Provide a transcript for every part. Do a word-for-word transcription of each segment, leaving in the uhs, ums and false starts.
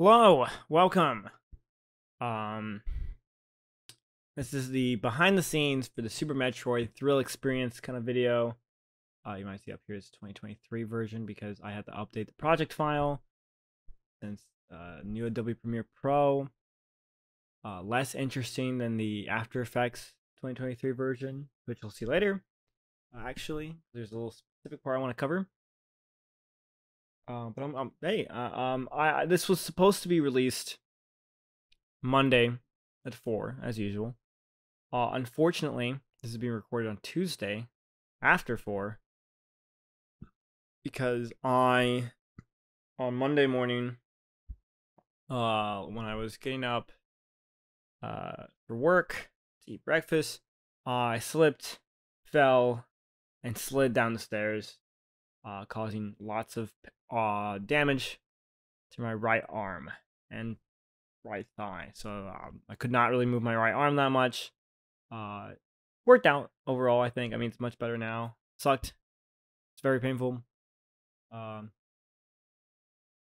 Hello, welcome. Um, this is the behind the scenes for the Super Metroid Thrill Experience kind of video. Uh, you might see up here is twenty twenty-three version because I had to update the project file since uh, new Adobe Premiere Pro. Uh, less interesting than the After Effects twenty twenty-three version, which you'll see later. Uh, actually, there's a little specific part I want to cover. Uh, but I'm, I'm hey, uh, um, I this was supposed to be released Monday at four, as usual. Uh, unfortunately, this is being recorded on Tuesday after four because I on Monday morning, uh, when I was getting up uh for work to eat breakfast, uh, I slipped, fell, and slid down the stairs, uh, causing lots of uh damage to my right arm and right thigh, so um, I could not really move my right arm that much. Uh worked out overall, I think. I mean, it's much better now. It sucked. It's very painful. Um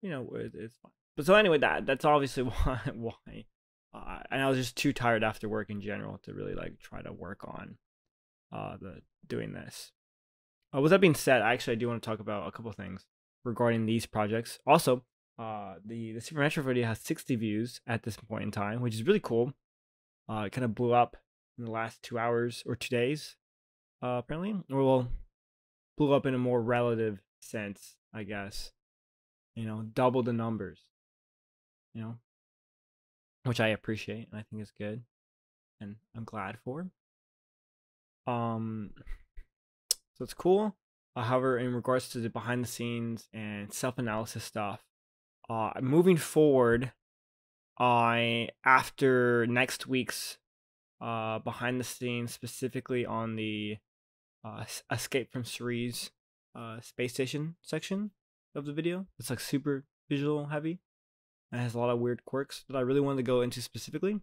you know, it, it's fine. But so anyway, that that's obviously why why uh, and I was just too tired after work in general to really like try to work on uh the doing this. Uh, with that being said, actually I do want to talk about a couple things regarding these projects. Also, uh, the, the Super Metroid video has sixty views at this point in time, which is really cool. Uh, it kind of blew up in the last two hours or two days, uh, apparently. Or, well, blew up in a more relative sense, I guess. You know, double the numbers, you know, which I appreciate and I think is good and I'm glad for. Um, so it's cool. Uh, however, in regards to the behind the scenes and self-analysis stuff, uh, moving forward, I after next week's uh, behind the scenes, specifically on the uh, Escape from Ceres uh, space station section of the video, it's like super visual heavy and has a lot of weird quirks that I really wanted to go into specifically.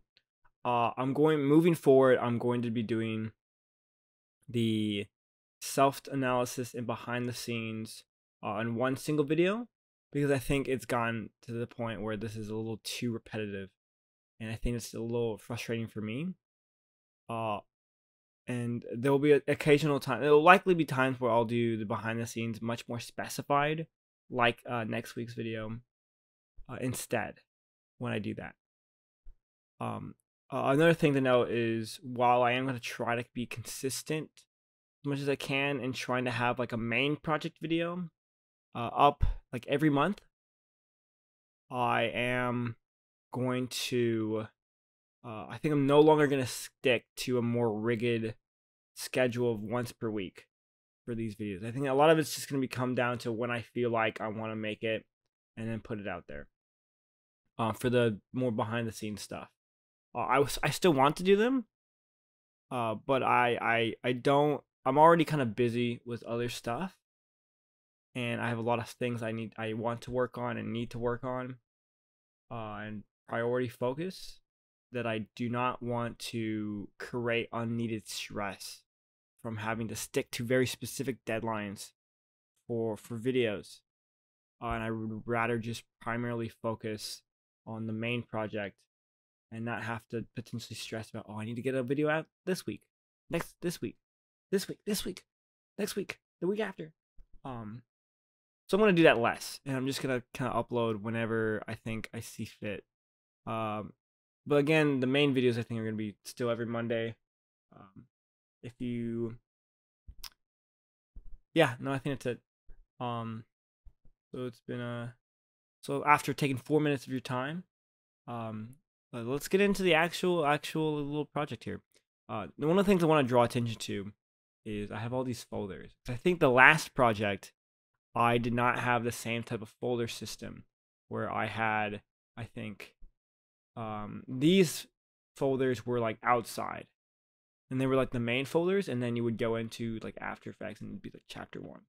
Uh, I'm going moving forward. I'm going to be doing the self-analysis and behind the scenes uh, in one single video, because I think it's gotten to the point where this is a little too repetitive and I think it's a little frustrating for me. Uh, and there will be an occasional time, there will likely be times where I'll do the behind the scenes much more specified, like uh, next week's video uh, instead when I do that. Um, uh, another thing to note is while I am going to try to be consistent as much as I can and trying to have like a main project video uh, up like every month, I am going to uh, I think I'm no longer going to stick to a more rigid schedule of once per week for these videos. I think a lot of it's just going to be come down to when I feel like I want to make it and then put it out there uh, for the more behind the scenes stuff. Uh, I was I still want to do them, uh, but I I I don't. I'm already kind of busy with other stuff and I have a lot of things I need, I want to work on and need to work on uh, and priority focus that I do not want to create unneeded stress from having to stick to very specific deadlines for, for videos. Uh, and I would rather just primarily focus on the main project and not have to potentially stress about, oh, I need to get a video out this week, next this week. This week, this week, next week, the week after. Um, so I'm going to do that less. And I'm just going to kind of upload whenever I think I see fit. Um, but again, the main videos I think are going to be still every Monday. Um, if you... Yeah, no, I think that's it. Um, so it's been a... So after taking four minutes of your time, um, let's get into the actual, actual little project here. Uh, one of the things I want to draw attention to is I have all these folders. I think the last project, I did not have the same type of folder system where I had, I think, um, these folders were like outside and they were like the main folders. And then you would go into like After Effects and it'd be like chapter one.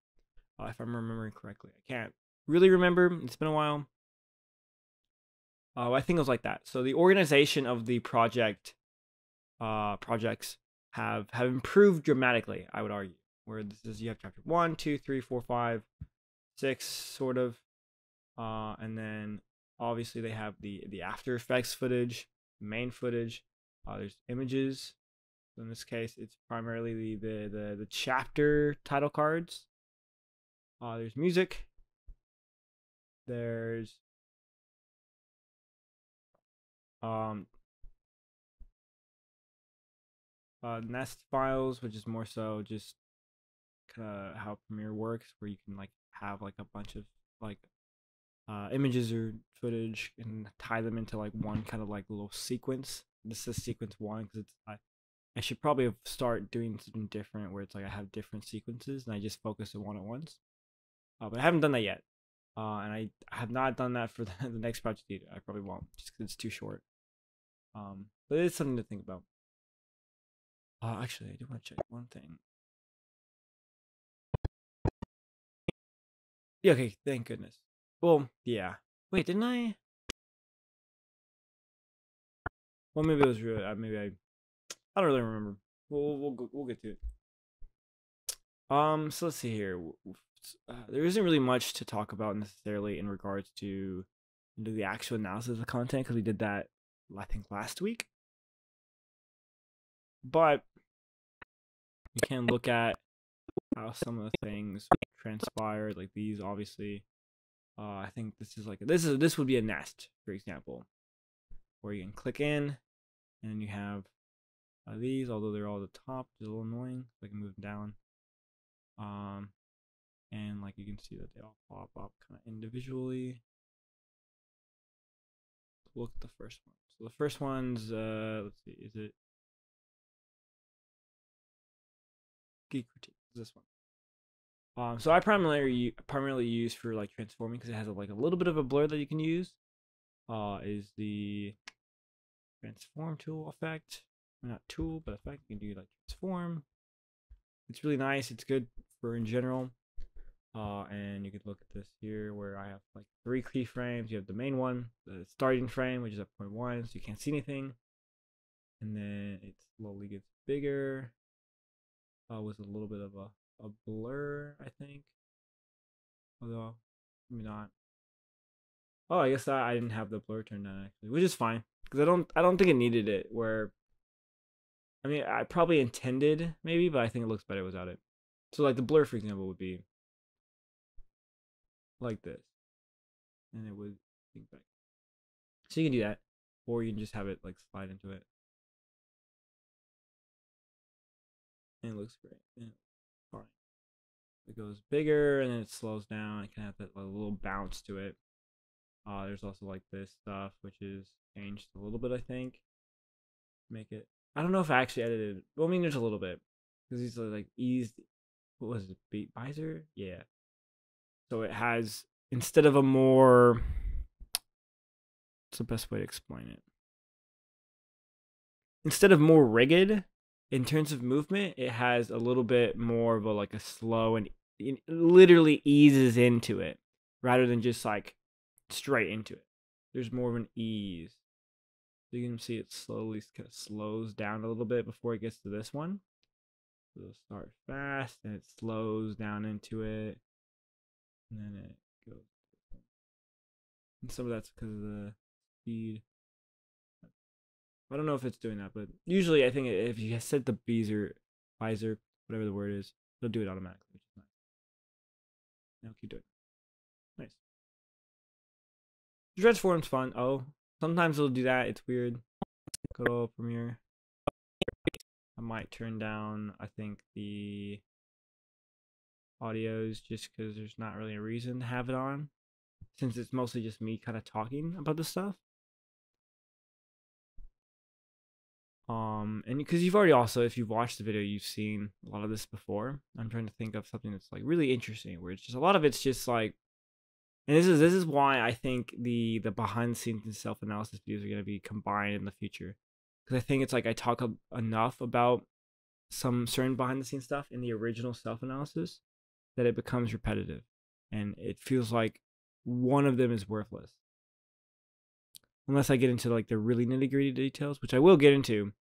Uh, if I'm remembering correctly, I can't really remember. It's been a while. Uh, I think it was like that. So the organization of the project, uh, projects have have improved dramatically, I would argue, where this is you have chapter one, two, three, four, five, six, sort of, uh, and then Obviously, they have the the After Effects footage, main footage. Uh, there's images. So in this case, it's primarily the the the, the chapter title cards. Uh, there's music. There's um uh, nest files, which is more so just kind of how Premiere works, where you can like have like a bunch of like uh, images or footage and tie them into like one kind of like little sequence. This is sequence one because it's I, I should probably start doing something different where it's like I have different sequences and I just focus on one at once. Uh, but I haven't done that yet. Uh, and I have not done that for the, the next project either. I probably won't, just because it's too short. Um, but it's something to think about. Uh, actually, I do want to check one thing. Yeah, okay, thank goodness. Well, yeah. Wait, didn't I? Well, maybe it was really. Uh, maybe I. I don't really remember. We'll we'll we'll, we'll get to it. Um. So let's see here. Uh, there isn't really much to talk about necessarily in regards to the actual analysis of the content because we did that I think last week, but you can look at how some of the things transpired, like these obviously. uh, I think this is like this is this would be a nest, for example, where you can click in and you have uh, these, although they're all at the top, it's a little annoying, so I can move them down. um And like you can see that they all pop up kind of individually. Look at the first one. So the first one's uh let's see, is it Geek Critique? This one. Um, so I primarily primarily use for like transforming because it has a, like a little bit of a blur that you can use. Uh, is the transform tool effect? Not tool, but effect. You can do like transform. It's really nice. It's good for in general. Uh, and you can look at this here where I have like three keyframes. You have the main one, the starting frame, which is at point one, so you can't see anything. And then it slowly gets bigger uh, with a little bit of a, a blur, I think. Although, maybe not. Oh, I guess I, I didn't have the blur turned on actually, which is fine because I don't I don't think it needed it. Where, I mean, I probably intended maybe, but I think it looks better without it. So like the blur, for example, would be like this, and it would think back. So you can do that, or you can just have it like slide into it, and it looks great. And fine. It goes bigger, and then it slows down. It can have that like, little bounce to it. Uh, there's also like this stuff, which is changed a little bit, I think. Make it. I don't know if I actually edited. Well, I mean, there's a little bit because these are like eased. What was it? Beat Visor? Yeah. So it has, instead of a more, what's the best way to explain it? Instead of more rigid, in terms of movement, it has a little bit more of a, like a slow, and it literally eases into it, rather than just like straight into it. There's more of an ease. So you can see it slowly kind of slows down a little bit before it gets to this one. So it'll start fast, and it slows down into it. And then it goes. And some of that's because of the speed. I don't know if it's doing that, but usually I think if you set the visor, visor, whatever the word is, it'll do it automatically, which is nice. Now keep doing it. Nice. Transform's fun. Oh, sometimes it'll do that. It's weird. Good old Premiere. I might turn down, I think, the audios just because there's not really a reason to have it on, since it's mostly just me kind of talking about this stuff. Um, and because you've already also, if you've watched the video, you've seen a lot of this before. I'm trying to think of something that's like really interesting, where it's just a lot of it's just like, and this is this is why I think the the behind the scenes and self analysis videos are going to be combined in the future, because I think it's like I talk enough about some certain behind the scenes stuff in the original self analysis that it becomes repetitive, and it feels like one of them is worthless. Unless I get into like the really nitty gritty details, which I will get into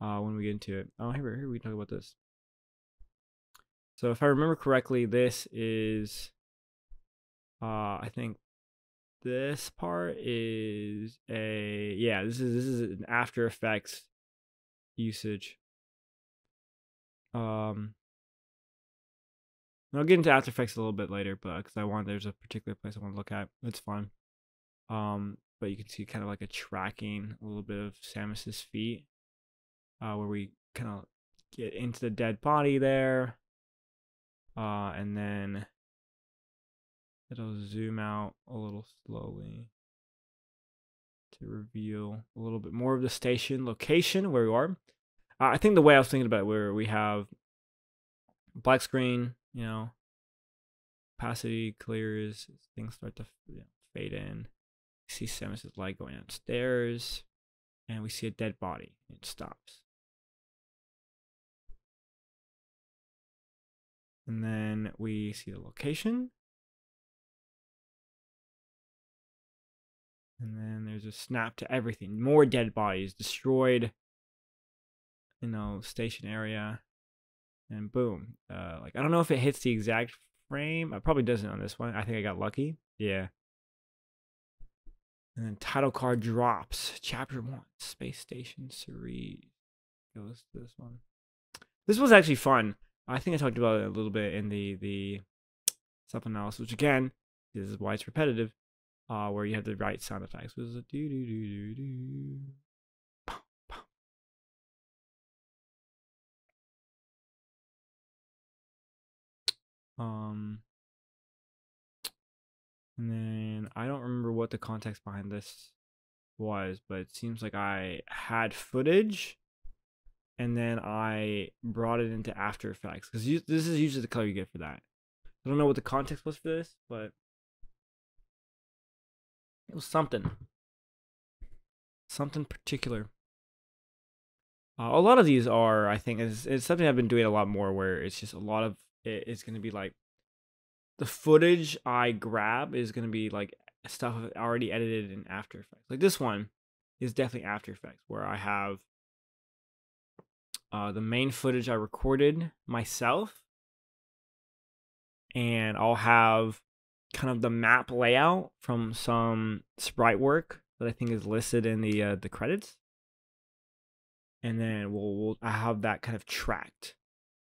uh, when we get into it. Oh, here, here we can talk about this. So if I remember correctly, this is, uh, I think, This part is a yeah. This is this is an After Effects usage. Um, I'll get into After Effects a little bit later, but because I want there's a particular place I want to look at. It's fun. Um, but you can see kind of like a tracking, a little bit of Samus's feet, uh, where we kind of get into the dead body there, uh, and then. It'll zoom out a little slowly to reveal a little bit more of the station location where we are. Uh, I think the way I was thinking about it, where we have black screen, you know, opacity clears, things start to you know, fade in. We see Samus's light going downstairs, and we see a dead body. It stops. And then we see the location. And then there's a snap to everything. More dead bodies destroyed, you know, station area. And boom. Uh, like, I don't know if it hits the exact frame. It probably doesn't on this one. I think I got lucky. Yeah. And then title card drops. Chapter one, Space Station Ceres. Goes to this one. This was actually fun. I think I talked about it a little bit in the, the sub-analysis, which again, this is why it's repetitive. Uh, where you have the right sound effects. It was a doo doo doo doo doo. Pum, pum. Um, and then I don't remember what the context behind this was, but it seems like I had footage, and then I brought it into After Effects because this is usually the color you get for that. I don't know what the context was for this, but. It was something, something particular. Uh, a lot of these are, I think, is it's something I've been doing a lot more, where it's just a lot of it, it's going to be like the footage I grab is going to be like stuff already edited in After Effects. Like this one is definitely After Effects, where I have uh, the main footage I recorded myself, and I'll have. Kind of the map layout from some sprite work that I think is listed in the uh, the credits, and then we'll, we'll I have that kind of tracked,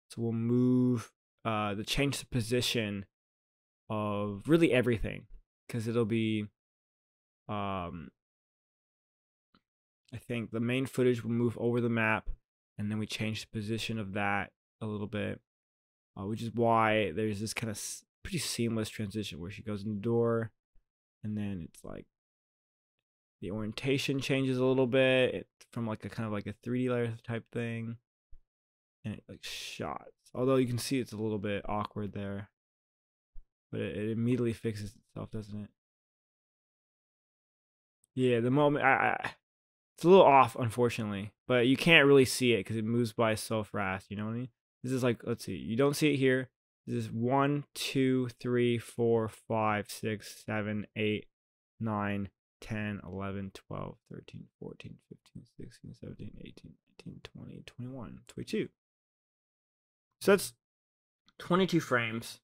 so we'll move uh the change the position of really everything because it'll be um I think the main footage will move over the map, and then we change the position of that a little bit, uh, which is why there's this kind of pretty seamless transition where she goes in the door, and then it's like the orientation changes a little bit it, from like a kind of like a three D layer type thing, and it like shots. Although you can see it's a little bit awkward there, but it, it immediately fixes itself, doesn't it? Yeah, the moment I, I it's a little off, unfortunately, but you can't really see it because it moves by so fast. You know what I mean? This is like let's see, you don't see it here. This is one, two, three, four, five, six, seven, eight, nine, ten, eleven, twelve, thirteen, fourteen, fifteen, sixteen, seventeen, eighteen, nineteen, twenty, twenty-one, twenty-two. So that's twenty-two frames.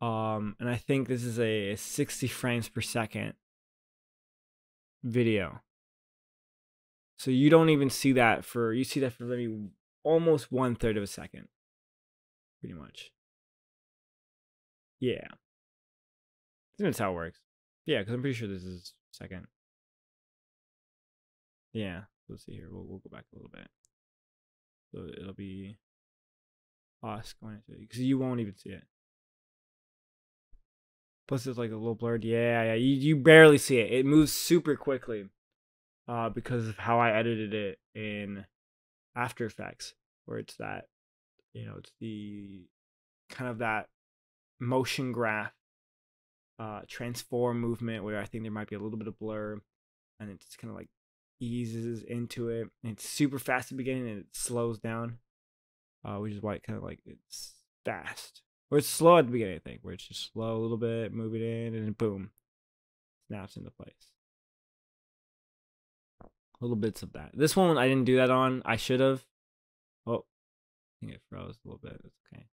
Um, and I think this is a sixty frames per second video. So you don't even see that for, you see that for maybe almost one third of a second. Pretty much. Yeah. I think that's how it works. Yeah, because I'm pretty sure this is second. Yeah. Let's see here. We'll, we'll go back a little bit. So it'll be us going into it. Because you won't even see it. Plus it's like a little blurred. Yeah, yeah. You, you barely see it. It moves super quickly. Uh, because of how I edited it in After Effects. Where it's that. You know, it's the kind of that motion graph uh, transform movement where I think there might be a little bit of blur, and it just kind of like eases into it. And it's super fast at the beginning, and it slows down, uh, which is why it kind of like it's fast. Or it's slow at the beginning, I think, where it's just slow a little bit, move it in, and boom, snaps into place. Little bits of that. This one I didn't do that on. I should have. Oh. I think it froze a little bit. It's okay.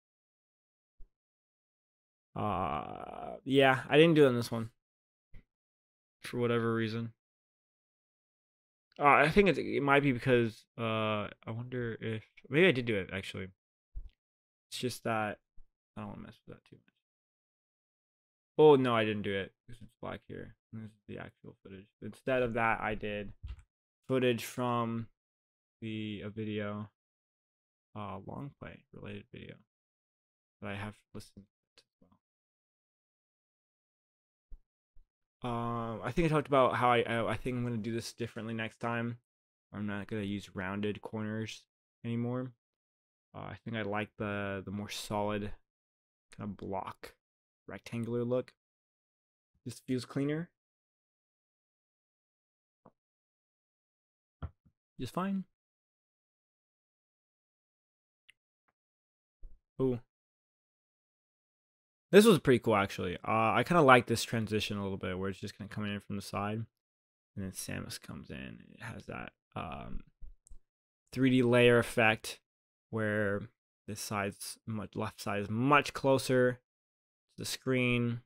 Uh, yeah, I didn't do it on this one. for whatever reason. Uh, I think it's, it might be because uh, I wonder if maybe I did do it actually. It's just that I don't want to mess with that too much. Oh no, I didn't do it because it's black here. This is the actual footage. Instead of that, I did footage from the a video, uh, long play related video that I have listened to as well. Um, I think I talked about how I I, I think I'm gonna do this differently next time. I'm not gonna use rounded corners anymore. Uh, I think I like the the more solid kind of block rectangular look. This feels cleaner. Just fine. Oh, this was pretty cool actually. Uh, I kind of like this transition a little bit where it's just kind of coming in from the side, and then Samus comes in. And it has that um, three D layer effect where this side's much left side is much closer to the screen,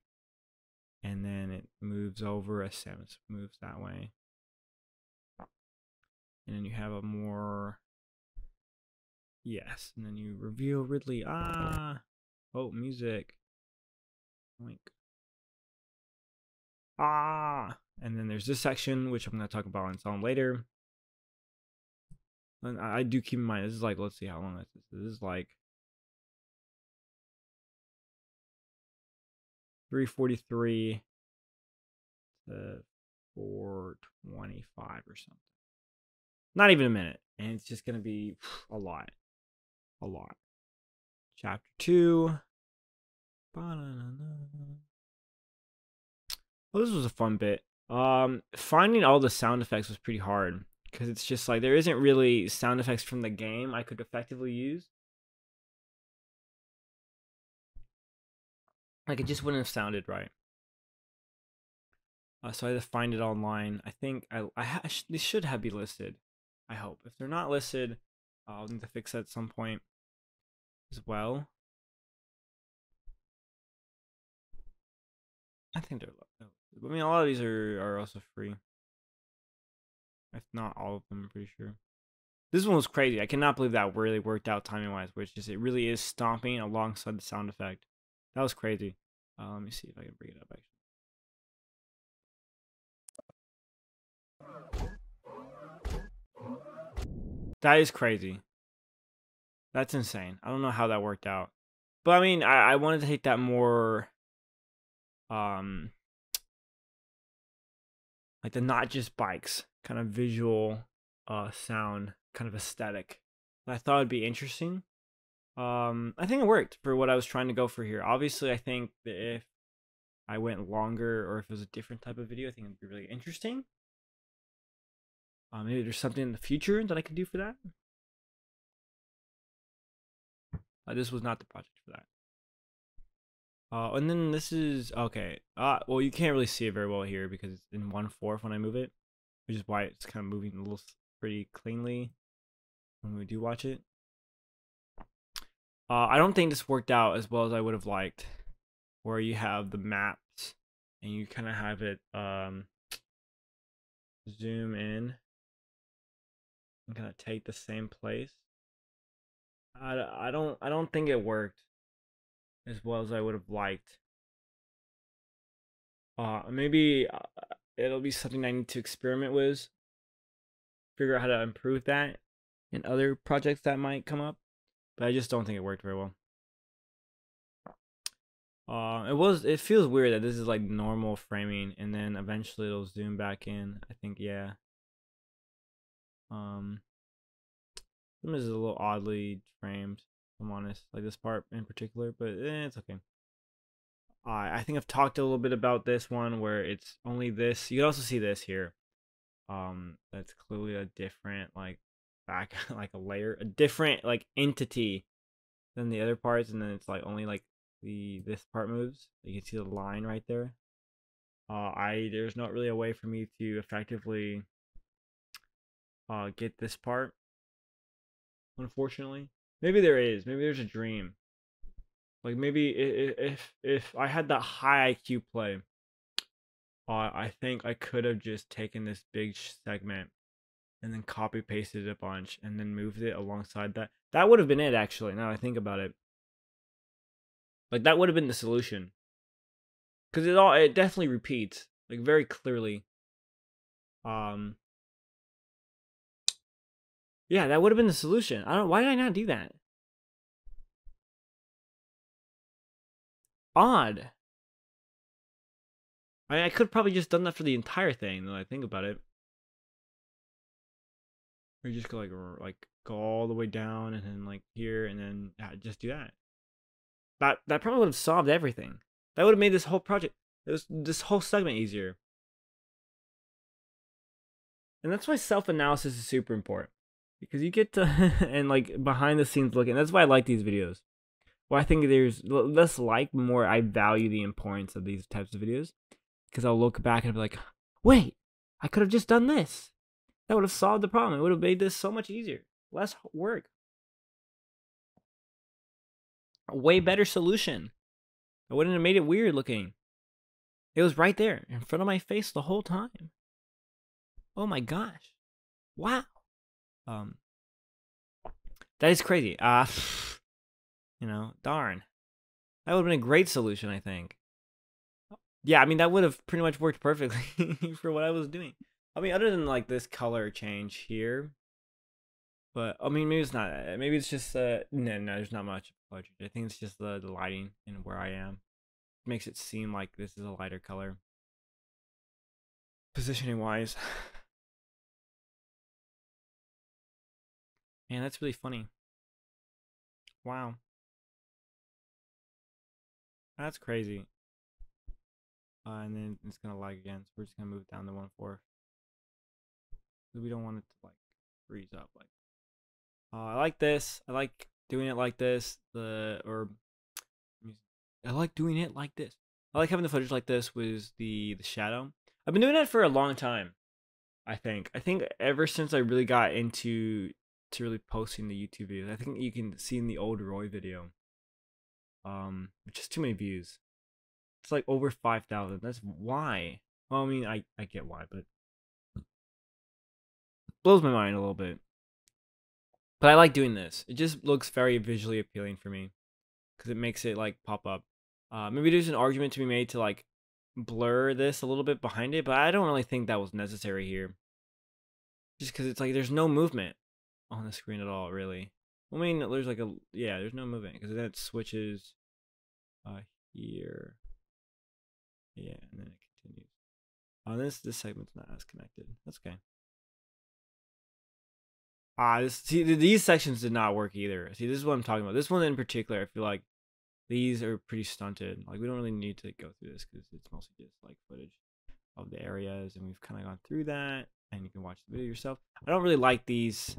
and then it moves over as Samus moves that way. And then you have a more, yes, and then you reveal Ridley. Ah, oh, music. Link. Ah, and then there's this section, which I'm going to talk about on sound later. And I do keep in mind, this is like, let's see how long this is. This is like three forty-three to four twenty-five or something. Not even a minute, and it's just gonna be a lot, a lot. Chapter two. Oh, this was a fun bit. Um, finding all the sound effects was pretty hard because it's just like there isn't really sound effects from the game I could effectively use. Like it just wouldn't have sounded right. Uh, so I had to find it online. I think I I ha they should have be listed. I hope. If they're not listed, uh, I'll need to fix that at some point as well. I think they're listed. I mean, a lot of these are, are also free. If not all of them, I'm pretty sure. This one was crazy. I cannot believe that really worked out timing-wise, where it's just, it really is stomping alongside the sound effect. That was crazy. Uh, let me see if I can bring it up, actually. That is crazy. That's insane. I don't know how that worked out. But I mean, I, I wanted to take that more, um, like the not just bikes kind of visual, uh, sound kind of aesthetic. I thought it'd be interesting. Um, I think it worked for what I was trying to go for here. Obviously, I think that if I went longer or if it was a different type of video, I think it'd be really interesting. Uh, maybe there's something in the future that I could do for that. Uh, this was not the project for that. Uh, and then this is, okay. Uh, well, you can't really see it very well here because it's in one fourth when I move it, which is why it's kind of moving a little pretty cleanly when we do watch it. Uh, I don't think this worked out as well as I would have liked, where you have the maps and you kind of have it um, zoom in. I'm gonna take the same place. I, I don't I don't think it worked as well as I would have liked. Uh, maybe it'll be something I need to experiment with. Figure out how to improve that in other projects that might come up. But I just don't think it worked very well. Uh, it was. It feels weird that this is like normal framing, and then eventually it'll zoom back in. I think, yeah. Um, this is a little oddly framed, if I'm honest, like this part in particular, but eh, it's okay. I, I think I've talked a little bit about this one where it's only this. You can also see this here. Um, that's clearly a different, like, back, like a layer, a different, like, entity than the other parts, and then it's like only like the this part moves. You can see the line right there. Uh, I there's not really a way for me to effectively Uh, get this part, unfortunately. Maybe there is. Maybe there's a dream. Like maybe if if, if I had that high I Q play, uh, I think I could have just taken this big segment and then copy pasted it a bunch and then moved it alongside that. That would have been it, actually, now I think about it. Like, that would have been the solution. Because it all, it definitely repeats, like, very clearly. Um, yeah, that would have been the solution. I don't, why did I not do that? Odd. I mean, I could have probably just done that for the entire thing, though I think about it. Or just go like, like go all the way down and then like here and then uh, just do that. That that probably would have solved everything. That would have made this whole project, this this whole segment easier. And that's why self-analysis is super important, because you get to and like behind the scenes looking. That's why I like these videos. Well, I think there's less like more. I value the importance of these types of videos, because I'll look back and I'll be like, wait, I could have just done this. That would have solved the problem. It would have made this so much easier. Less work. A way better solution. I wouldn't have made it weird looking. It was right there in front of my face the whole time. Oh my gosh. Wow. Um, that is crazy. Uh, you know, darn. That would have been a great solution, I think. Yeah, I mean, that would have pretty much worked perfectly for what I was doing. I mean, other than like this color change here, but I mean, maybe it's not. Maybe it's just uh, no, no. There's not much color change. I think it's just the, the lighting and where I am. It makes it seem like this is a lighter color, positioning wise. Man, that's really funny. Wow, that's crazy. Uh, and then it's gonna lag again, so we're just gonna move it down to one fourth. We don't want it to like freeze up. Like, uh, I like this. I like doing it like this. The or I like doing it like this. I like having the footage like this with the the shadow. I've been doing that for a long time. I think. I think ever since I really got into to really posting the YouTube videos. I think you can see in the old Roy video. Um, just too many views. It's like over five thousand. That's why. Well, I mean, I I get why, but. Blows my mind a little bit, but I like doing this. It just looks very visually appealing for me, because it makes it like pop up. Uh, maybe there's an argument to be made to like blur this a little bit behind it, but I don't really think that was necessary here. Just because it's like there's no movement on the screen at all, really. I mean, there's like a yeah, there's no movement because then it switches uh, here, yeah, and then it continues. Oh, this this segment's not as connected. That's okay. Ah, uh, see, these sections did not work either. See, this is what I'm talking about. This one in particular, I feel like these are pretty stunted. Like, we don't really need to go through this because it's mostly just like footage of the areas, and we've kind of gone through that. And you can watch the video yourself. I don't really like these.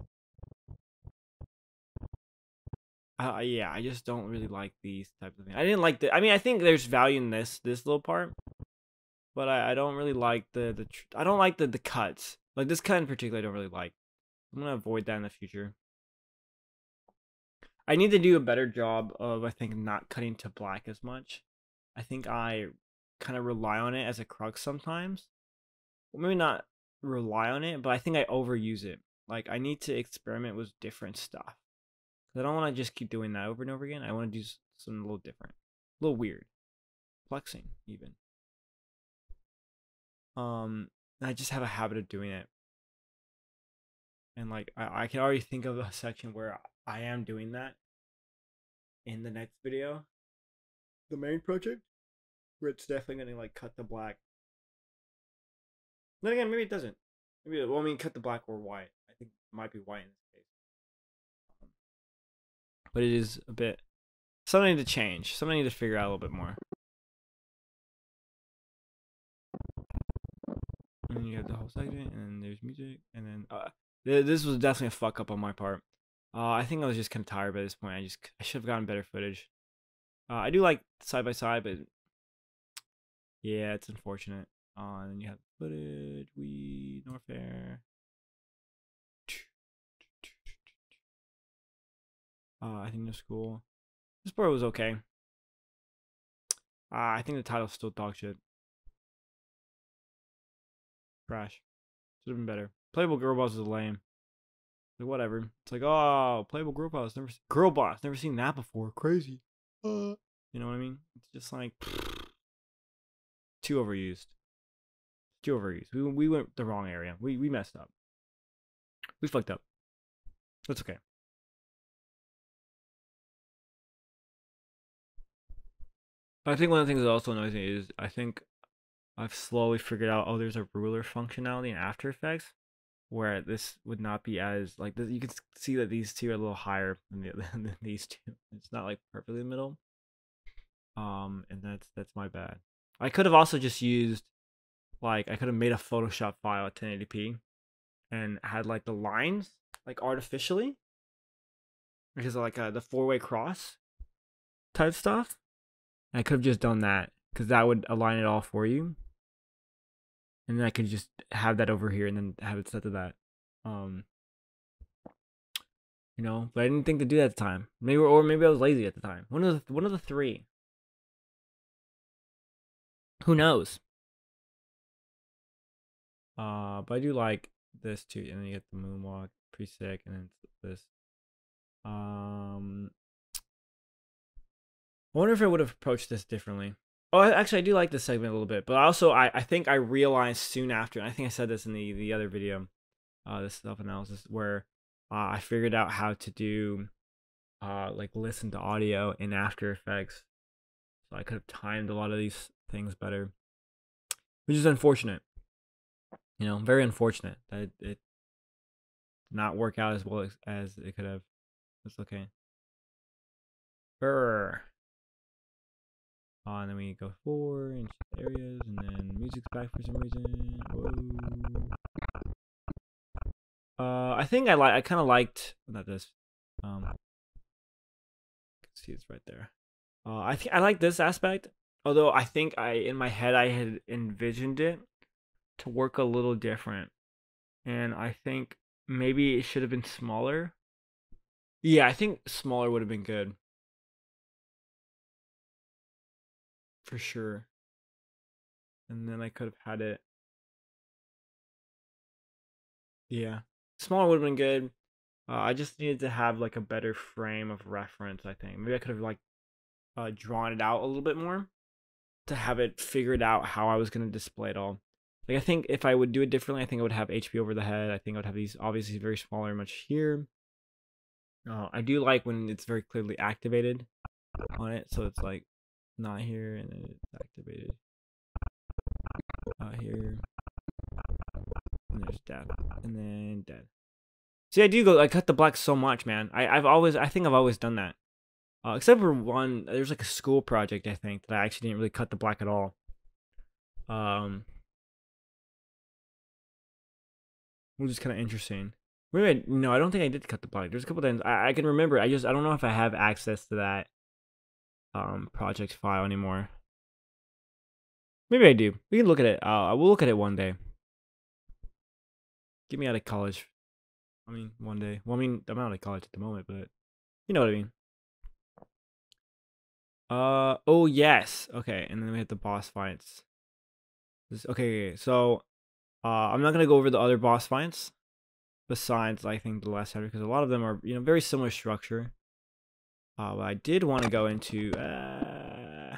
Uh, yeah, I just don't really like these types of things. I didn't like the. I mean, I think there's value in this this little part, but I, I don't really like the the. I don't like the the cuts. Like this cut in particular, I don't really like. I'm going to avoid that in the future. I need to do a better job of, I think, not cutting to black as much. I think I kind of rely on it as a crux sometimes. Well, maybe not rely on it, but I think I overuse it. Like, I need to experiment with different stuff. I don't want to just keep doing that over and over again. I want to do something a little different. A little weird. Flexing, even. Um, I just have a habit of doing it. And like I, I can already think of a section where I am doing that in the next video, the main project, where it's definitely gonna like cut the black. Then again, maybe it doesn't. Maybe it, well, I mean, cut the black or white. I think it might be white in this case, but it is a bit. Something I need to change. Something I need to figure out a little bit more. And then you have the whole segment, and then there's music, and then uh. This was definitely a fuck up on my part. Uh, I think I was just kind of tired by this point. I just I should have gotten better footage. Uh, I do like side by side, but yeah, it's unfortunate. Uh, and then you have footage. We Norfair. Uh, I think no school. This part was okay. Uh, I think the title's still dog shit. Trash. Should have been better. Playable girl boss is lame. Like, whatever. It's like, oh, playable girl boss. Never girl boss. Never seen that before. Crazy. Uh, you know what I mean? It's just like too overused. Too overused. We we went the wrong area. We we messed up. We fucked up. That's okay. I think one of the things that also annoys me is I think I've slowly figured out, oh, there's a ruler functionality in After Effects where this would not be as, like, you can see that these two are a little higher than, the, than these two. It's not, like, perfectly in the middle. Um, and that's, that's my bad. I could have also just used, like, I could have made a Photoshop file at ten eighty p and had, like, the lines, like, artificially. Because of, like, uh, the four-way cross type stuff. I could have just done that because that would align it all for you. And then I could just have that over here and then have it set to that. Um, you know, but I didn't think to do that at the time. Maybe, or maybe I was lazy at the time. One of the, one of the three. Who knows? Uh, but I do like this too. And then you get the moonwalk, pretty sick. And then this. Um... I wonder if I would have approached this differently. Oh, actually, I do like this segment a little bit, but also I, I think I realized soon after, and I think I said this in the, the other video, uh, this self-analysis, where uh, I figured out how to do, uh, like, listen to audio in After Effects. So I could have timed a lot of these things better, which is unfortunate. You know, very unfortunate that it, it did not work out as well as, as it could have. That's okay. Brr. Uh, and then we go forward and shift areas, and then music's back for some reason. Whoa. Uh, I think I like. I kind of liked not this. Um, see, it's right there. Uh, I think I like this aspect. Although I think I, in my head, I had envisioned it to work a little different, and I think maybe it should have been smaller. Yeah, I think smaller would have been good. For sure. And then I could have had it. Yeah. Smaller would have been good. Uh, I just needed to have like a better frame of reference, I think. Maybe I could have like uh, drawn it out a little bit more to have it figured out how I was going to display it all. Like I think if I would do it differently, I think I would have H P over the head. I think I would have these obviously very small and much here. Uh, I do like when it's very clearly activated on it. So it's like not here, and then it's activated. Not here. And there's dead. And then dead. See, I do go, I cut the black so much, man. I, I've always, I think I've always done that. Uh, except for one, there's like a school project, I think, that I actually didn't really cut the black at all. Um, Which is kind of interesting. Wait a minute, no, I don't think I did cut the black. There's a couple things I, I can remember. I just, I don't know if I have access to that. Um, project file anymore. Maybe I do. We can look at it. I uh, will look at it one day. Get me out of college. I mean, one day. Well, I mean, I'm out of college at the moment, but you know what I mean. Uh oh yes. Okay, and then we hit the boss fights. This, okay, so uh, I'm not gonna go over the other boss fights besides I think the last chapter because a lot of them are you know very similar structure. Uh, I did want to go into uh,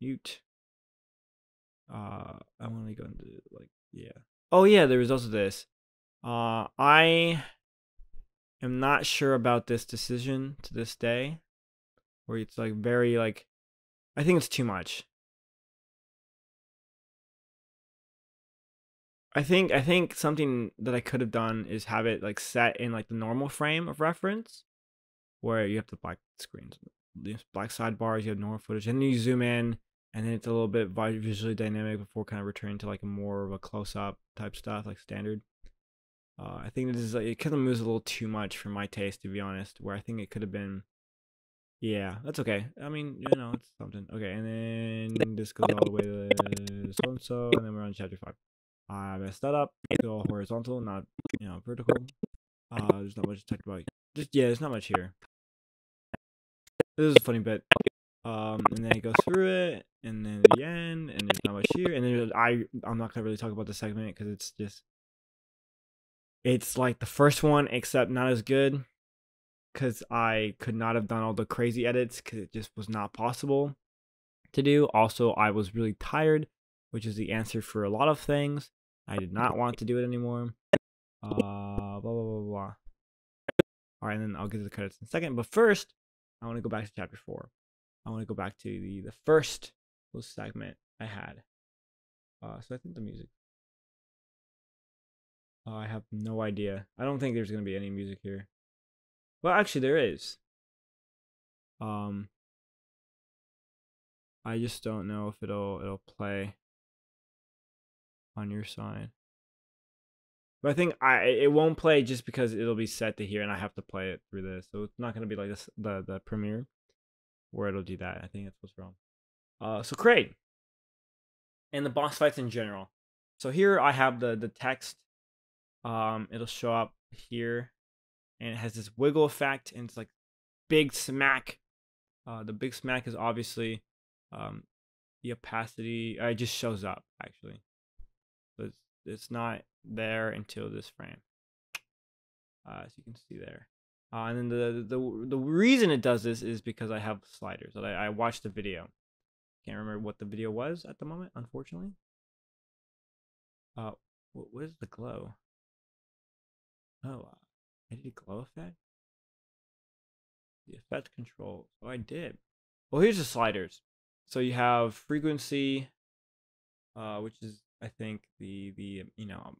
mute. Uh, I want to go into like yeah. Oh yeah, there was also this. Uh, I am not sure about this decision to this day, where it's like very like, I think it's too much. I think I think something that I could have done is have it like set in like the normal frame of reference. Where you have the black screens, black sidebars, you have normal footage, and then you zoom in, and then it's a little bit visually dynamic before kind of returning to like a more of a close-up type stuff, like standard. Uh, I think this is like, it kind of moves a little too much for my taste, to be honest. Where I think it could have been, yeah, that's okay. I mean, you know, it's something. Okay, and then this goes all the way to so and so, and then we're on chapter five. I messed that up. It's all horizontal, not you know vertical. Uh, there's not much to talk about. Just yeah, there's not much here. This is a funny bit. Um, and then it goes through it, and then the end, and there's not much here. And then I, I'm not gonna really talk about the segment because it's just, it's like the first one except not as good, because I could not have done all the crazy edits because it just was not possible to do. Also, I was really tired, which is the answer for a lot of things. I did not want to do it anymore. Uh, blah blah blah blah. All right, and then I'll get to the credits in a second. But first, I want to go back to chapter four. I want to go back to the, the first little segment I had. Uh, so I think the music. Uh, I have no idea. I don't think there's going to be any music here. Well, actually, there is. Um, I just don't know if it'll it'll play on your side. But I think I it won't play just because it'll be set to here, and I have to play it through this. So it's not going to be like this, the the premiere, where it'll do that. I think that's what's wrong. Uh, so Kraid, and the boss fights in general. So here I have the the text. Um, it'll show up here, and it has this wiggle effect, and it's like big smack. Uh, the big smack is obviously um, the opacity. Uh, it just shows up actually, but it's, it's not there until this frame, uh, as you can see there. Uh, and then the, the the reason it does this is because I have sliders. I, I watched the video. Can't remember what the video was at the moment, unfortunately. Uh, what, what is the glow? Oh, uh, I did a glow effect? The effect control. Oh, I did. Well, here's the sliders. So you have frequency, uh, which is, I think, the, the you know...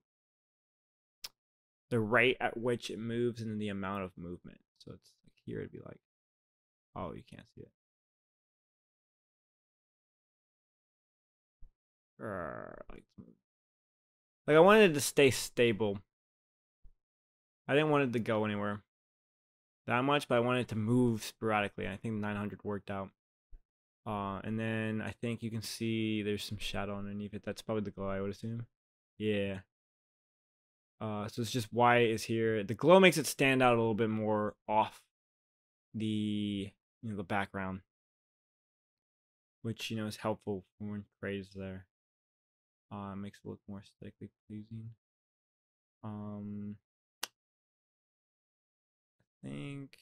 the rate at which it moves, and then the amount of movement. So it's like here it'd be like, oh, you can't see it. Like, like I wanted it to stay stable. I didn't want it to go anywhere that much, but I wanted it to move sporadically. I think nine hundred worked out. Uh, and then I think you can see there's some shadow underneath it. That's probably the glow, I would assume. Yeah. Uh, so it's just why is here. The glow makes it stand out a little bit more off the, you know, the background, which, you know, is helpful when Kraid is there. Uh, makes it look more aesthetically pleasing. Um, I think.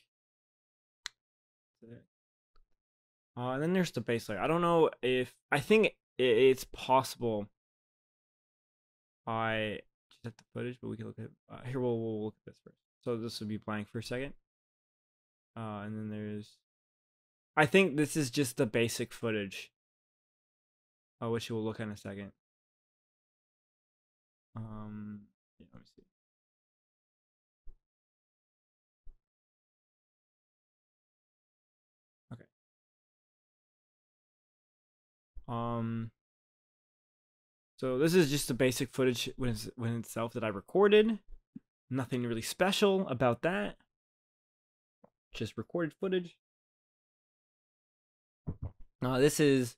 Uh, and then there's the base layer. I don't know if I think it's possible. I. At the footage, but we can look at uh, here. We'll, we'll look at this first. So this would be blank for a second, uh, and then there's. I think this is just the basic footage, uh, which we'll look at in a second. Um, yeah, let me see. Okay. Um. So this is just the basic footage when it's, when itself that I recorded. Nothing really special about that. Just recorded footage. Uh, this is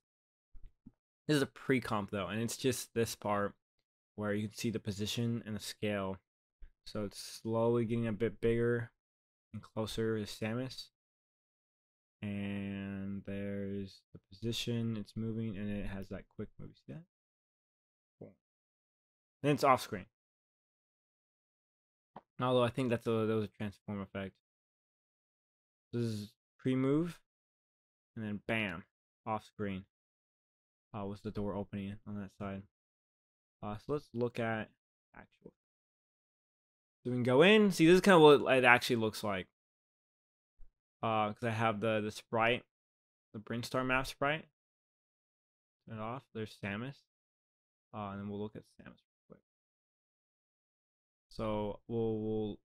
this is a pre-comp though, and it's just this part where you can see the position and the scale. So it's slowly getting a bit bigger and closer to Samus. And there's the position. It's moving, and it has that quick move. See that? Then it's off screen. Although I think that's a, that was a transform effect. This is pre-move, and then bam, off screen. Uh, was the door opening on that side? Uh, so let's look at actual. So we can go in. See, this is kind of what it actually looks like. Uh, because I have the the sprite, the Brinstar map sprite. Turn it off. There's Samus. Uh, and then we'll look at Samus. So we'll, we'll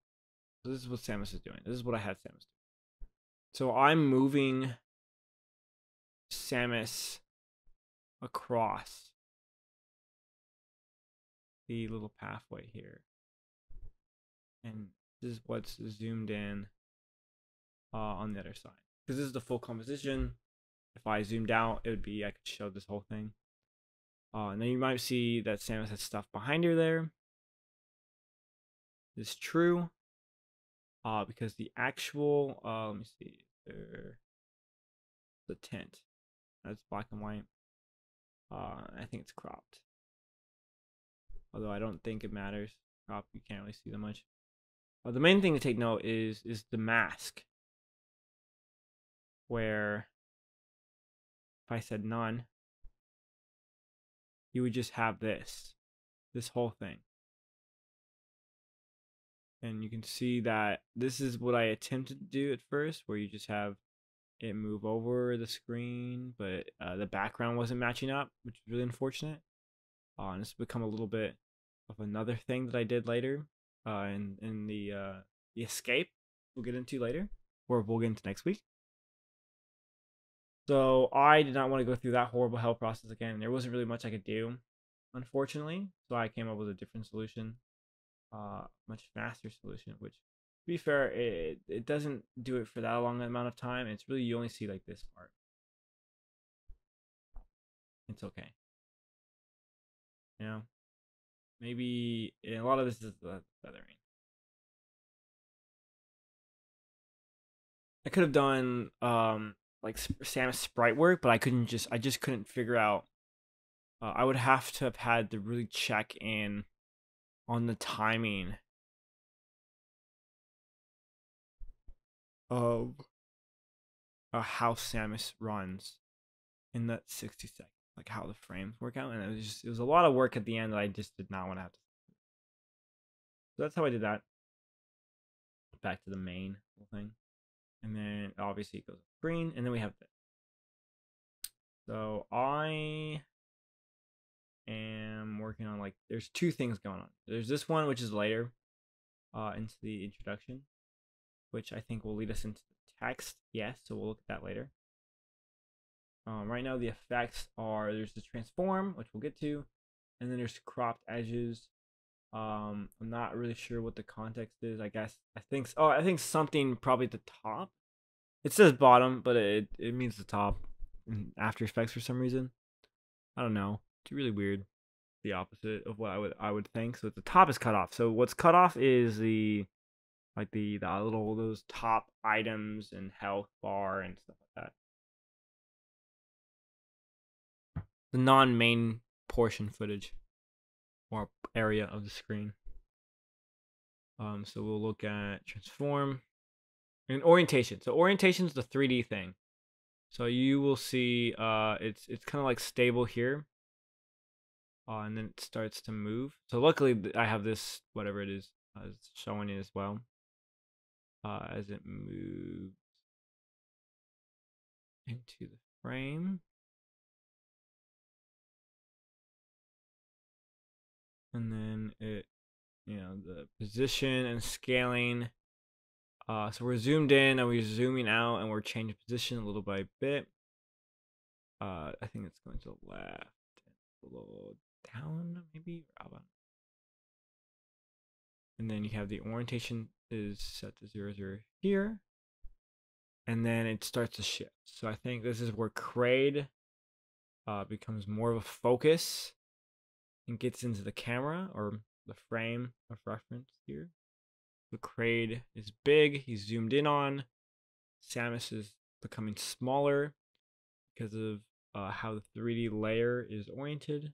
so this is what Samus is doing. This is what I had Samus do. So I'm moving Samus across the little pathway here. And this is what's zoomed in uh, on the other side. Because this is the full composition. If I zoomed out, it would be, I could show this whole thing. Uh, and then you might see that Samus has stuff behind her there. Is true, uh, because the actual uh, let me see, there, the tent. That's black and white. Uh, I think it's cropped. Although I don't think it matters. Crop, you can't really see that much. Uh, the main thing to take note is is the mask. Where if I said none, you would just have this, this whole thing. And you can see that this is what I attempted to do at first, where you just have it move over the screen, but uh, the background wasn't matching up, which is really unfortunate. Uh, and it's become a little bit of another thing that I did later uh, in, in the, uh, the escape we'll get into later, or we'll get into next week. So I did not want to go through that horrible hell process again. There wasn't really much I could do, unfortunately. So I came up with a different solution, uh, much faster solution, which, to be fair, it, it doesn't do it for that long amount of time. It's really, you only see like this part. It's okay. You know, maybe a lot of this is the feathering. I could have done, um, like Samus sprite work, but I couldn't just, I just couldn't figure out, uh, I would have to have had to really check in on the timing of uh, how Samus runs in that sixty seconds, like how the frames work out. And it was just, it was a lot of work at the end that I just did not want to have to. So that's how I did that. Back to the main thing. And then obviously it goes green, and then we have this. So I am working on, like, there's two things going on. There's this one, which is later uh, into the introduction, which I think will lead us into the text. Yes, so we'll look at that later. Um, right now the effects are, there's the transform, which we'll get to, and then there's cropped edges. Um, I'm not really sure what the context is. I guess I think oh, I think something probably at the top. It says bottom, but it it means the top in After Effects for some reason. I don't know. It's really weird. The opposite of what I would I would think. So the top is cut off. So what's cut off is the like the the little those top items and health bar and stuff like that. The non-main portion footage. Or area of the screen. Um, so we'll look at transform and orientation. So orientation is the three D thing. So you will see uh, it's it's kind of like stable here, uh, and then it starts to move. So luckily I have this whatever it is uh, it's showing it as well uh, as it moves into the frame. And then it, you know, the position and scaling. Uh, so we're zoomed in and we're zooming out and we're changing position a little by bit. Uh, I think it's going to the left, a little down maybe. And then you have the orientation is set to zero zero here. And then it starts to shift. So I think this is where Kraid uh, becomes more of a focus. And gets into the camera or the frame of reference here. The Kraid is big, he's zoomed in on. Samus is becoming smaller because of uh, how the three D layer is oriented.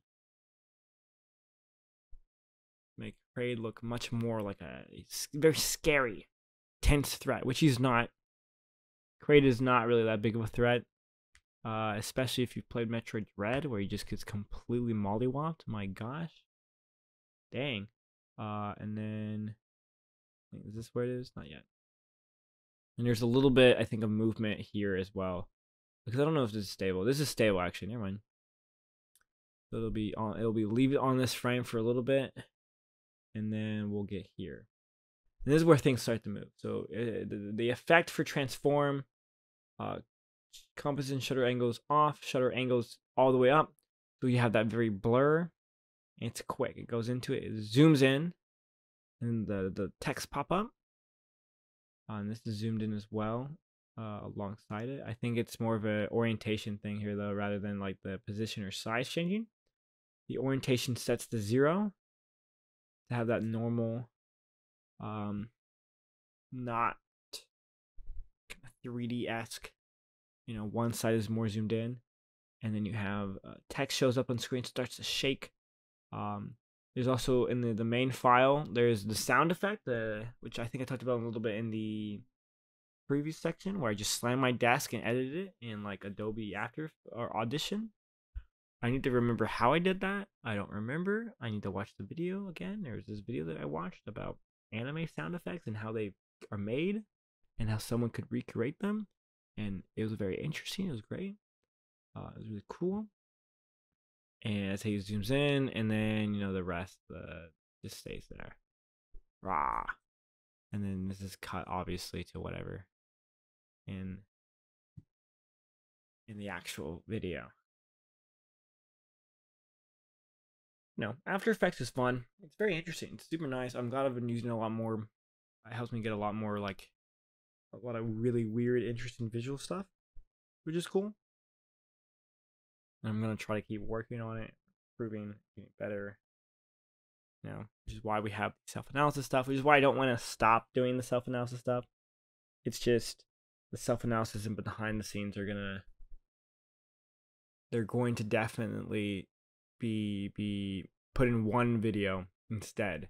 Make Kraid look much more like a very scary, tense threat, which he's not. Kraid is not really that big of a threat. Uh, especially if you've played Metroid Red, where he just gets completely mollywopped. My gosh. Dang. Uh, and then, I think, is this where it is? Not yet. And there's a little bit, I think, of movement here as well. Because I don't know if this is stable. This is stable, actually. Never mind. So it'll be on, it'll be leave it on this frame for a little bit. And then we'll get here. And this is where things start to move. So uh, the, the effect for transform, uh, compass and shutter angles off, shutter angles all the way up, so you have that very blur. It's quick, it goes into it, it zooms in, and the the text pop up. Uh, and this is zoomed in as well, uh, alongside it. I think it's more of an orientation thing here though, rather than like the position or size changing. The orientation sets to zero to have that normal, um, not three D esque. You know, one side is more zoomed in, and then you have uh, text shows up on screen, starts to shake. Um, there's also in the, the main file, there's the sound effect, uh, which I think I talked about a little bit in the previous section, where I just slammed my desk and edited it in like Adobe After or Audition. I need to remember how I did that. I don't remember. I need to watch the video again. There's this video that I watched about anime sound effects and how they are made and how someone could recreate them. And it was very interesting. It was great. Uh, it was really cool. And that's how he zooms in. And then, you know, the rest uh, just stays there. Rah. And then this is cut, obviously, to whatever in, in the actual video. No, After Effects is fun. It's very interesting. It's super nice. I'm glad I've been using it a lot more. It helps me get a lot more, like, a lot of really weird, interesting visual stuff, which is cool. And I'm going to try to keep working on it, improving, getting better. You know, which is why we have self-analysis stuff, which is why I don't want to stop doing the self-analysis stuff. It's just the self-analysis and behind the scenes are going to, they're going to definitely be be put in one video instead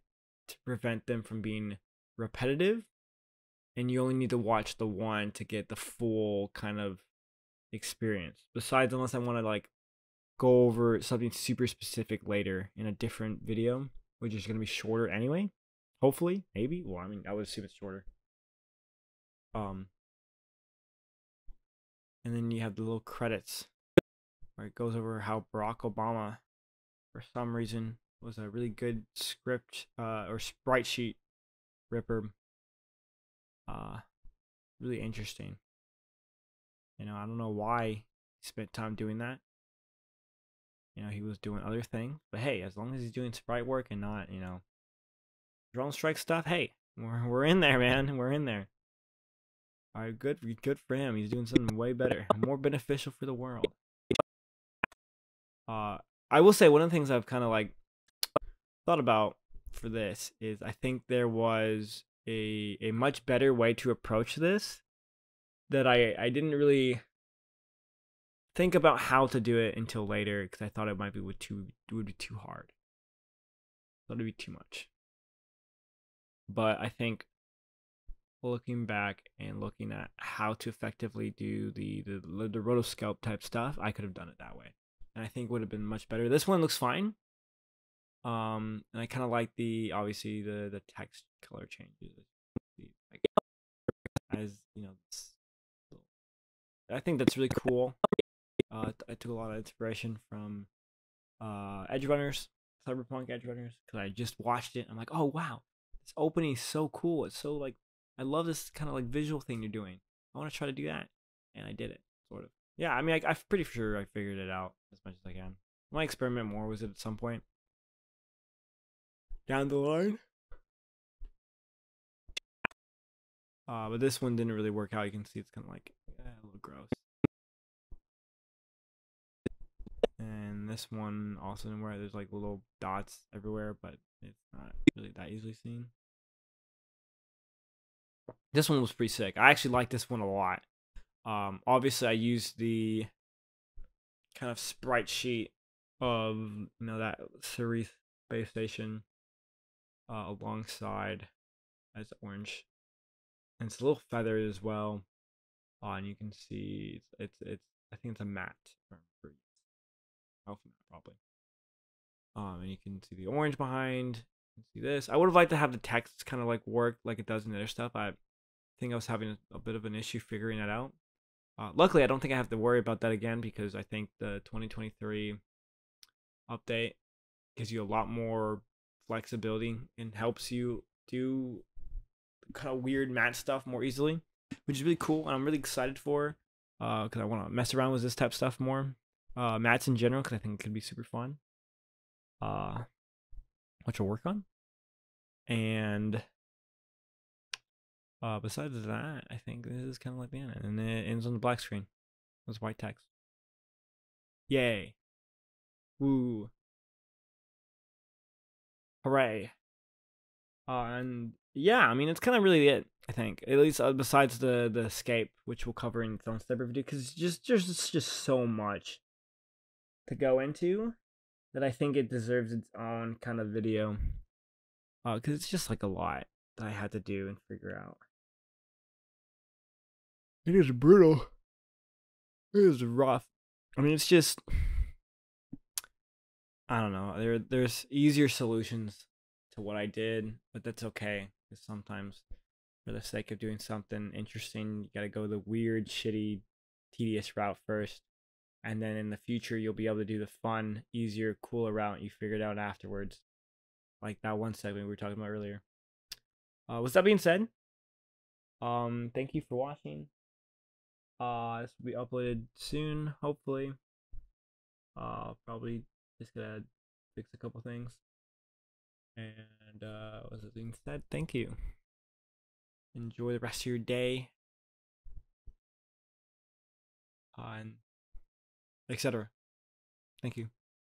to prevent them from being repetitive, and you only need to watch the one to get the full kind of experience. Besides, unless I want to like go over something super specific later in a different video, which is going to be shorter anyway, hopefully, maybe. Well, I mean, I would assume it's shorter. Um and then you have the little credits where it goes over how Barack Obama, for some reason, was a really good script uh, or sprite sheet ripper. Uh, really interesting. You know, I don't know why he spent time doing that. You know, he was doing other things. But hey, as long as he's doing sprite work and not, you know, drone strike stuff, hey, we're, we're in there, man. We're in there. All right, good, good for him. He's doing something way better, more beneficial for the world. Uh, I will say one of the things I've kind of like thought about for this is I think there was a a much better way to approach this that I I didn't really think about how to do it until later, because I thought it might be would too would be too hard. I thought it'd be too much. But I think looking back and looking at how to effectively do the the, the rotoscope type stuff, I could have done it that way. And I think would have been much better. This one looks fine. Um, and I kind of like the, obviously, the, the text color changes. As, you know, I think that's really cool. Uh, I took a lot of inspiration from uh, Edgerunners, Cyberpunk Edgerunners, because I just watched it. I'm like, oh, wow, this opening is so cool. It's so, like, I love this kind of, like, visual thing you're doing. I want to try to do that. And I did it, sort of. Yeah, I mean, I, I'm pretty sure I figured it out as much as I can. I might experiment more with it at some point down the line. Uh, but this one didn't really work out. You can see it's kind of like eh, a little gross. And this one also, where there's like little dots everywhere, but it's not really that easily seen. This one was pretty sick. I actually like this one a lot. Um, obviously I used the kind of sprite sheet of, you know, that Ceres base station, uh, alongside as orange, and it's a little feathered as well. Uh, and you can see it's, it's, it's, I think it's a matte term for alpha matte probably. Um, and you can see the orange behind, you can see this. I would have liked to have the text kind of like work like it does in the other stuff. I think I was having a, a bit of an issue figuring that out. Uh, luckily, I don't think I have to worry about that again, because I think the twenty twenty-three update gives you a lot more flexibility and helps you do kind of weird matte stuff more easily, which is really cool. And I'm really excited for because uh, I want to mess around with this type of stuff more. Uh, mattes in general, because I think it could be super fun. Uh, what you'll work on. And Uh, besides that, I think this is kind of like the end, and then it ends on the black screen with white text. Yay! Woo! Hooray! Uh, and yeah, I mean, it's kind of really it, I think. At least uh, besides the the escape, which we'll cover in its own separate video, because just just it's just so much to go into that I think it deserves its own kind of video. Uh, because it's just like a lot that I had to do and figure out. It is brutal. It is rough. I mean, it's just, I don't know. There, there's easier solutions to what I did, but that's okay. Because sometimes, for the sake of doing something interesting, you gotta go the weird, shitty, tedious route first, and then in the future you'll be able to do the fun, easier, cooler route you figured out afterwards. Like that one segment we were talking about earlier. Uh, with that being said, um, thank you for watching. Uh, this will be uploaded soon, hopefully. Uh, probably just gonna fix a couple things. And uh, with that being said, thank you. Enjoy the rest of your day. Uh, and et cetera. Thank you.